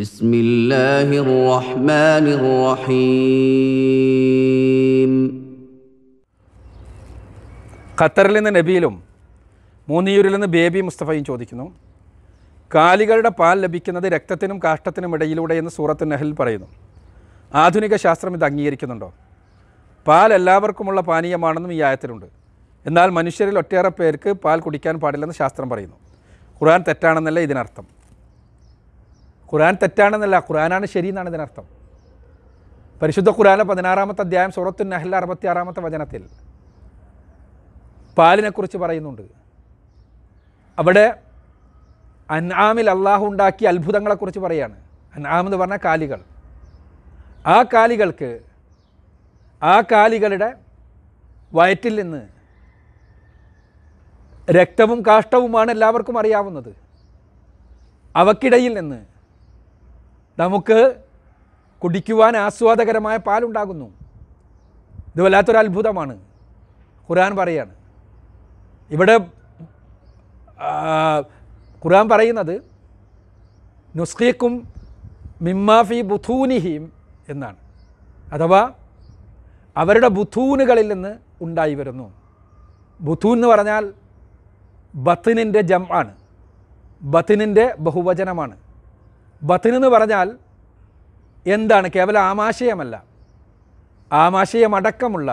ബിസ്മില്ലാഹിർറഹ്മാനിർറഹീം. ഖത്തറിൽ നിന്ന് നബീലും മൂന്നിയൂരിൽ നിന്ന് ബേബി മുസ്തഫയും ചോദിക്കുന്നു, കാലികളുടെ പാൽ ലഭിക്കുന്നത് രക്തത്തിനും കാഷ്ടത്തിനും ഇടയിലൂടെ എന്ന് സൂറത്തുന്നഹ്ലീൽ പറയുന്നു. ആധുനിക ശാസ്ത്രം ഇത് അംഗീകരിക്കുന്നുണ്ടോ? പാൽ എല്ലാവർക്കുമുള്ള പാനീയമാണെന്നും ഈ ആയത്തിലുണ്ട്. എന്നാൽ മനുഷ്യരിൽ ഒട്ടേറെ പേർക്ക് പാൽ കുടിക്കാൻ പാടില്ലെന്ന് ശാസ്ത്രം പറയുന്നു. ഖുർആൻ തെറ്റാണെന്നല്ല ഇതിനർത്ഥം. ഖുർആൻ തെറ്റാണെന്നല്ല, ഖുർആനാണ് ശരി എന്നാണ് ഇതിനർത്ഥം. പരിശുദ്ധ ഖുർആനിലെ 16-ാമത്തെ അധ്യായം സൂറത്തുന്നഹ്ലീൽ 66-ാമത്തെ വചനത്തിൽ പാലിനെക്കുറിച്ച് പറയുന്നുണ്ട്. അവിടെ അൻആമിൽ അള്ളാഹു ഉണ്ടാക്കിയ അത്ഭുതങ്ങളെക്കുറിച്ച് പറയുകയാണ്. അൻആം എന്ന് പറഞ്ഞാൽ കാലികൾ. ആ കാലികളുടെ വയറ്റിൽ നിന്ന് രക്തവും കാഷ്ടവുമാണ് എല്ലാവർക്കും അറിയാവുന്നത്. അവക്കിടയിൽ നിന്ന് നമുക്ക് കുടിക്കുവാൻ ആസ്വാദകരമായ പാലുണ്ടാകുന്നു. ഇത് വല്ലാത്തൊരു അത്ഭുതമാണ്. ഖുർആൻ പറയാണ്, ഇവിടെ ഖുർആൻ പറയുന്നത് നുസ്ഖീക്കും മിമ്മാഫി ബുധൂനിഹിം എന്നാണ്. അഥവാ അവരുടെ ബുധൂനുകളിൽ നിന്ന് ഉണ്ടായി വരുന്നു. ബുധൂൻ എന്ന് പറഞ്ഞാൽ ബത്തിനിൻ്റെ ജംആണ്, ബത്തിനിൻ്റെ ബഹുവചനമാണ്. ബത്തിനെന്ന് പറഞ്ഞാൽ എന്താണ്? കേവലം ആമാശയമല്ല, ആമാശയമടക്കമുള്ള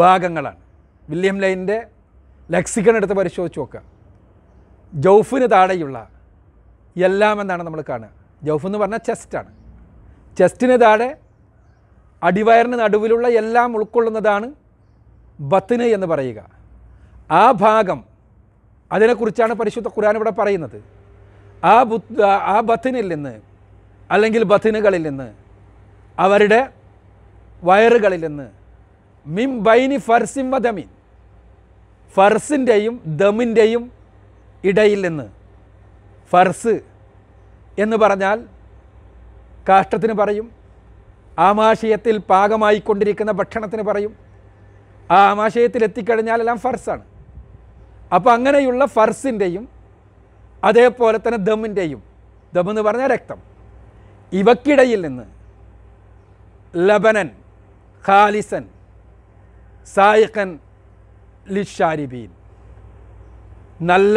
ഭാഗങ്ങളാണ്. വില്യം ലൈനിൻ്റെ ലെക്സിക്കൺ എടുത്ത് പരിശോധിച്ച് നോക്കുക. ജൗഫിന് താഴെയുള്ള എല്ലാം എന്നാണ് നമ്മൾ കാണുക. ജൗഫ് എന്ന് പറഞ്ഞാൽ ചെസ്റ്റാണ്. ചെസ്റ്റിന് താഴെ അടിവയറിന് നടുവിലുള്ള എല്ലാം ഉൾക്കൊള്ളുന്നതാണ് ബത്തിന് എന്ന് പറയുക. ആ ഭാഗം, അതിനെക്കുറിച്ചാണ് പരിശുദ്ധ ഖുർആൻ ഇവിടെ പറയുന്നത്. ആ ബത്തിനിൽ നിന്ന്, അല്ലെങ്കിൽ ബത്തിനുകളിൽ നിന്ന്, അവരുടെ വയറുകളിൽ നിന്ന്, മിം ബൈനി ഫർസിം വ ദമിൻ, ഫർസിൻ്റെയും ദമിൻ്റെയും ഇടയിൽ നിന്ന്. ഫർസ് എന്ന് പറഞ്ഞാൽ കാഷ്ടത്തിന് പറയും, ആമാശയത്തിൽ പാകമായിക്കൊണ്ടിരിക്കുന്ന ഭക്ഷണത്തിന് പറയും. ആ ആമാശയത്തിൽ എത്തിക്കഴിഞ്ഞാൽ എല്ലാം ഫർസാണ്. അപ്പോൾ അങ്ങനെയുള്ള ഫർസിൻ്റെയും അതേപോലെ തന്നെ ദമ്മിൻ്റെയും, ദമെന്ന് പറഞ്ഞാൽ രക്തം, ഇവക്കിടയിൽ നിന്ന് ലബനൻ ഖാലിസൻ സായിഖൻ ലിശാരിബീൻ, നല്ല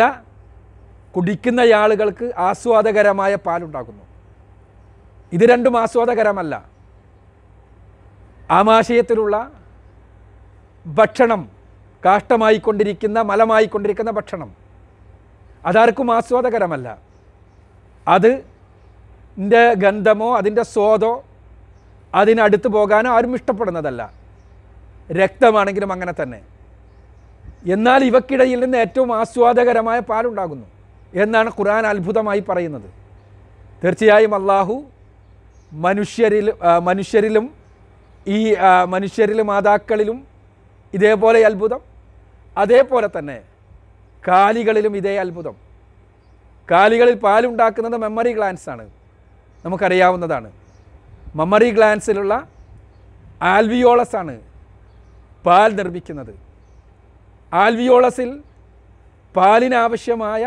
കുടിക്കുന്നയാളുകൾക്ക് ആസ്വാദകരമായ പാലുണ്ടാകുന്നു. ഇത് രണ്ടും ആസ്വാദകരമല്ല. ആമാശയത്തിലുള്ള ഭക്ഷണം, കാഷ്ടമായിക്കൊണ്ടിരിക്കുന്ന മലമായിക്കൊണ്ടിരിക്കുന്ന ഭക്ഷണം, അതാർക്കും ആസ്വാദകരമല്ല. അതിൻ്റെ ഗന്ധമോ അതിൻ്റെ സ്വാദോ അതിനടുത്ത് പോകാനോ ആരും ഇഷ്ടപ്പെടുന്നതല്ല. രക്തമാണെങ്കിലും അങ്ങനെ തന്നെ. എന്നാൽ ഇവക്കിടയിൽ നിന്ന് ഏറ്റവും ആസ്വാദകരമായ പാലുണ്ടാകുന്നു എന്നാണ് ഖുർആൻ അത്ഭുതമായി പറയുന്നത്. തീർച്ചയായും അള്ളാഹു മനുഷ്യരിലും മാതാക്കളിലും ഇതേപോലെ അത്ഭുതം, അതേപോലെ തന്നെ കാലികളിലും ഇതേ അത്ഭുതം. കാലികളിൽ പാലുണ്ടാക്കുന്നത് മെമ്മറി ഗ്ലാൻസാണ്, നമുക്കറിയാവുന്നതാണ്. മെമ്മറി ഗ്ലാൻസിലുള്ള ആൽവിയോളസാണ് പാൽ നിർമ്മിക്കുന്നത്. ആൽവിയോളസിൽ പാലിനാവശ്യമായ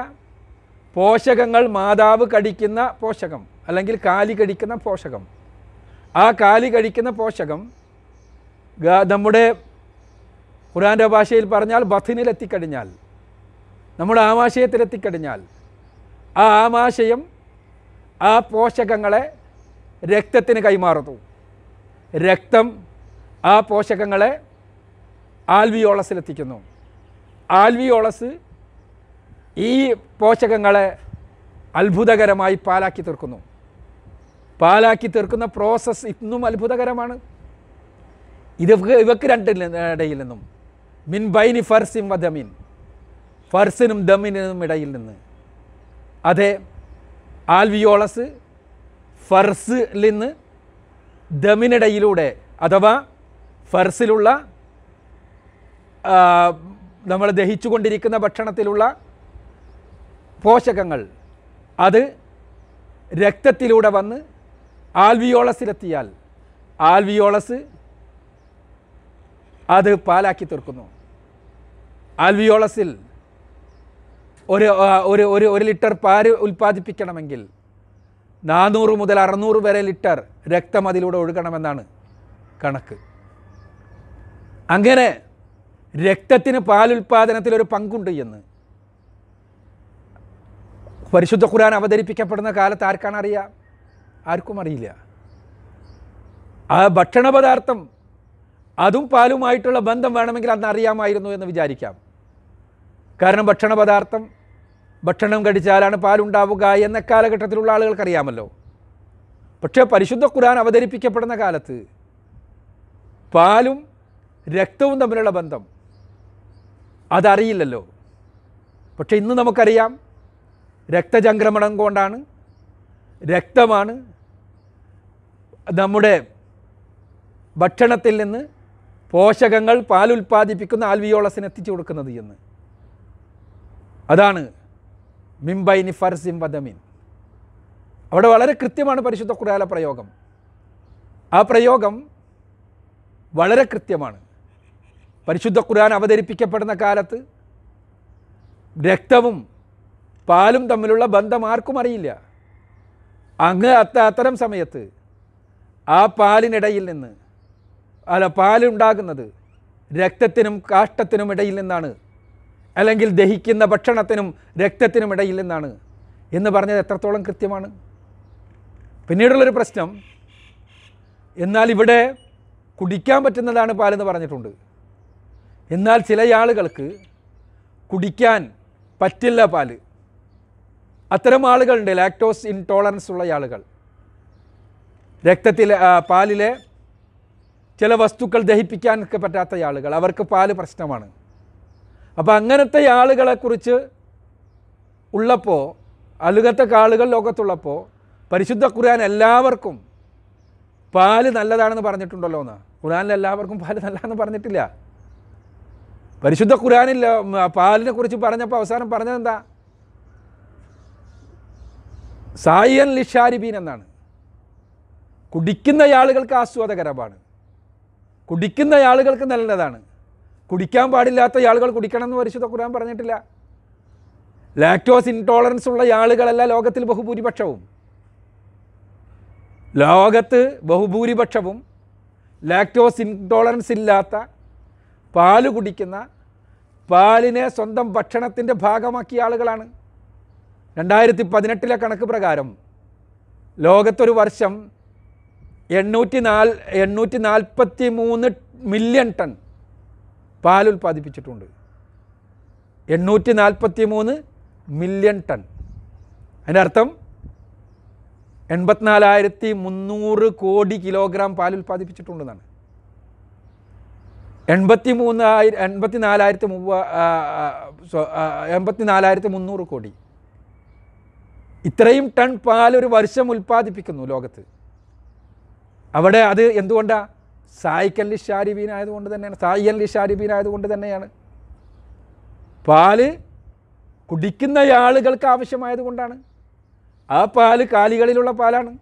പോഷകങ്ങൾ, മാതാവ് കഴിക്കുന്ന പോഷകം അല്ലെങ്കിൽ കാലി കഴിക്കുന്ന പോഷകം, ആ കാലി കഴിക്കുന്ന പോഷകം നമ്മുടെ ഖുർആൻ്റെ ഭാഷയിൽ പറഞ്ഞാൽ ബത്തിനിലെത്തിക്കഴിഞ്ഞാൽ, നമ്മുടെ ആമാശയത്തിലെത്തിക്കഴിഞ്ഞാൽ, ആ ആമാശയം ആ പോഷകങ്ങളെ രക്തത്തിന് കൈമാറുന്നു. രക്തം ആ പോഷകങ്ങളെ ആൽവിയോളസിലെത്തിക്കുന്നു. ആൽവിയോളസ് ഈ പോഷകങ്ങളെ അത്ഭുതകരമായി പാലാക്കി തീർക്കുന്നു. പാലാക്കി തീർക്കുന്ന പ്രോസസ്സ് ഇന്നും അത്ഭുതകരമാണ്. ഇവക്ക് രണ്ടിടയിൽ നിന്നും മിൻ ബൈനി ഫർസിം വ ദമിൻ, ഫർസിനും ദമിനും ഇടയിൽ നിന്ന്. അതേ, ആൽവിയോളസ് ഫർസിൽ നിന്ന് ദമിനിടയിലൂടെ, അഥവാ ഫർസിലുള്ള നമ്മൾ ദഹിച്ചുകൊണ്ടിരിക്കുന്ന ഭക്ഷണത്തിലുള്ള പോഷകങ്ങൾ, അത് രക്തത്തിലൂടെ വന്ന് ആൽവിയോളസിലെത്തിയാൽ ആൽവിയോളസ് അത് പാലാക്കി തീർക്കുന്നു. ആൽവിയോളസിൽ ഒരു 1 ലിറ്റർ പാല് ഉൽപ്പാദിപ്പിക്കണമെങ്കിൽ നാനൂറ് മുതൽ 600 വരെ ലിറ്റർ രക്തം അതിലൂടെ ഒഴുകണമെന്നാണ് കണക്ക്. അങ്ങനെ രക്തത്തിന് പാലുൽപാദനത്തിൽ ഒരു പങ്കുണ്ട് എന്ന് പരിശുദ്ധ ഖുർആൻ അവതരിപ്പിക്കപ്പെടുന്ന കാലത്ത് ആർക്കാണറിയാം? ആർക്കും അറിയില്ല. ആ ഭക്ഷണ പദാർത്ഥം അതും പാലുമായിട്ടുള്ള ബന്ധം വേണമെങ്കിൽ അന്ന് അറിയാമായിരുന്നു എന്ന് വിചാരിക്കാം. കാരണം ഭക്ഷണ പദാർത്ഥം ഭക്ഷണം കഴിച്ചാലാണ് പാലുണ്ടാവുക എന്ന കാലഘട്ടത്തിലുള്ള ആളുകൾക്കറിയാമല്ലോ. പക്ഷേ പരിശുദ്ധ ഖുർആൻ അവതരിപ്പിക്കപ്പെടുന്ന കാലത്ത് പാലും രക്തവും തമ്മിലുള്ള ബന്ധം അതറിയില്ലല്ലോ. പക്ഷേ ഇന്ന് നമുക്കറിയാം, രക്തചംക്രമണം കൊണ്ടാണ്, രക്തമാണ് നമ്മുടെ ഭക്ഷണത്തിൽ നിന്ന് പോഷകങ്ങൾ പാലുൽപാദിപ്പിക്കുന്ന ആൽവിയോളസിന് എത്തിച്ചു കൊടുക്കുന്നത് എന്ന്. അതാണ് മിംബൈനി ഫർസിം വദമിൻ. അവിടെ വളരെ കൃത്യമാണ് പരിശുദ്ധ ഖുർആന പ്രയോഗം. ആ പ്രയോഗം വളരെ കൃത്യമാണ്. പരിശുദ്ധ ഖുർആൻ അവതരിപ്പിക്കപ്പെടുന്ന കാലത്ത് രക്തവും പാലും തമ്മിലുള്ള ബന്ധം ആർക്കും അറിയില്ല. അങ്ങ് അത്തരം സമയത്ത് ആ പാലിനിടയിൽ നിന്ന്, അല്ല, പാലുണ്ടാകുന്നത് രക്തത്തിനും കാഷ്ടത്തിനും ഇടയിൽ നിന്നാണ്, അല്ലെങ്കിൽ ദഹിക്കുന്ന ഭക്ഷണത്തിനും രക്തത്തിനും ഇടയിൽ നിന്നാണ് എന്ന് പറഞ്ഞത് എത്രത്തോളം കൃത്യമാണ്. പിന്നീടുള്ളൊരു പ്രശ്നം, എന്നാൽ ഇവിടെ കുടിക്കാൻ പറ്റുന്നതാണ് പാലെന്ന് പറഞ്ഞിട്ടുണ്ട്, എന്നാൽ ചില ആളുകൾക്ക് കുടിക്കാൻ പറ്റില്ല പാല്. അത്തരം ആളുകളുണ്ട്, ലാക്ടോസ് ഇൻടോളറൻസ് ഉള്ള ആളുകൾ. രക്തത്തിലെ പാലിലെ ചില വസ്തുക്കൾ ദഹിപ്പിക്കാനൊക്കെ പറ്റാത്ത ആളുകൾ, അവർക്ക് പാല് പ്രശ്നമാണ്. അപ്പോൾ അങ്ങനത്തെ ആളുകളെക്കുറിച്ച് ഉള്ളപ്പോൾ, അലുകത്തെ ആളുകൾ ലോകത്തുള്ളപ്പോൾ പരിശുദ്ധ ഖുർആൻ എല്ലാവർക്കും പാല് നല്ലതാണെന്ന് പറഞ്ഞിട്ടുണ്ടല്ലോ എന്നാ? ഖുർആനിൽ എല്ലാവർക്കും പാല് നല്ലതാണെന്ന് പറഞ്ഞിട്ടില്ല. പരിശുദ്ധ ഖുർആനിൽ പാലിനെ കുറിച്ച് പറഞ്ഞപ്പോൾ അവസാനം പറഞ്ഞതെന്താ? സായിൻ ലിഷാരിബീൻ എന്നാണ്. കുടിക്കുന്ന ആളുകൾക്ക് ആസ്വാദകരമാണ്, കുടിക്കുന്ന ആളുകൾക്ക് നല്ലതാണ്. കുടിക്കാൻ പാടില്ലാത്ത ആളുകൾ കുടിക്കണമെന്ന് പരിശുദ്ധ ഖുർആൻ പറഞ്ഞിട്ടില്ല. ലാക്ടോസ് ഇൻടോളറൻസ് ഉള്ള ആളുകളല്ല ലോകത്തിൽ ബഹുഭൂരിപക്ഷവും. ലോകത്ത് ബഹുഭൂരിപക്ഷവും ലാക്ടോസ് ഇൻടോളറൻസ് ഇല്ലാത്ത, പാല് കുടിക്കുന്ന, പാലിനെ സ്വന്തം ഭക്ഷണത്തിൻ്റെ ഭാഗമാക്കിയ ആളുകളാണ്. 2018 കണക്ക് പ്രകാരം ലോകത്തൊരു വർഷം 843 മില്യൺ ടൺ പാൽ ഉൽപ്പാദിപ്പിച്ചിട്ടുണ്ട്. 843 മില്യൺ ടൺ. അതിൻ്റെ അർത്ഥം 84,300 കോടി കിലോഗ്രാം പാൽ ഉൽപ്പാദിപ്പിച്ചിട്ടുണ്ടെന്നാണ്. 84,300 കോടി ഇത്രയും ടൺ പാൽ ഒരു വർഷം ഉൽപ്പാദിപ്പിക്കുന്നു ലോകത്ത്. അവിടെ അത് എന്തുകൊണ്ടാണ്? സായിക്കല്ലി ഷാരിബീൻ ആയതുകൊണ്ട് തന്നെയാണ്. സായിക്കല്ലി ഷാരിബീൻ ആയതുകൊണ്ട് തന്നെയാണ്. പാല് കുടിക്കുന്ന ആളുകൾക്ക് ആവശ്യമായതുകൊണ്ടാണ്. ആ പാല് കാലികളിലുള്ള പാലാണ്.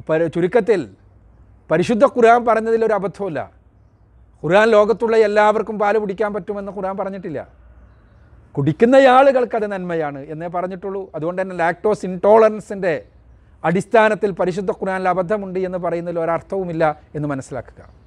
അപ്പോൾ ചുരുക്കത്തിൽ പരിശുദ്ധ ഖുർആൻ പറഞ്ഞതിലൊരു അബദ്ധമില്ല. ഖുർആൻ ലോകത്തുള്ള എല്ലാവർക്കും പാല് കുടിക്കാൻ പറ്റുമെന്ന് ഖുർആൻ പറഞ്ഞിട്ടില്ല. കുടിക്കുന്ന ആളുകൾക്കത് നന്മയാണ് എന്നേ പറഞ്ഞിട്ടുള്ളൂ. അതുകൊണ്ട് തന്നെ ലാക്ടോസ് ഇൻടോളറൻസിൻ്റെ അടിസ്ഥാനത്തിൽ പരിശുദ്ധ ഖുർആനിൽ അബദ്ധമുണ്ട് എന്ന് പറയുന്നതിൽ ഒരർത്ഥവുമില്ല എന്ന് മനസ്സിലാക്കുക.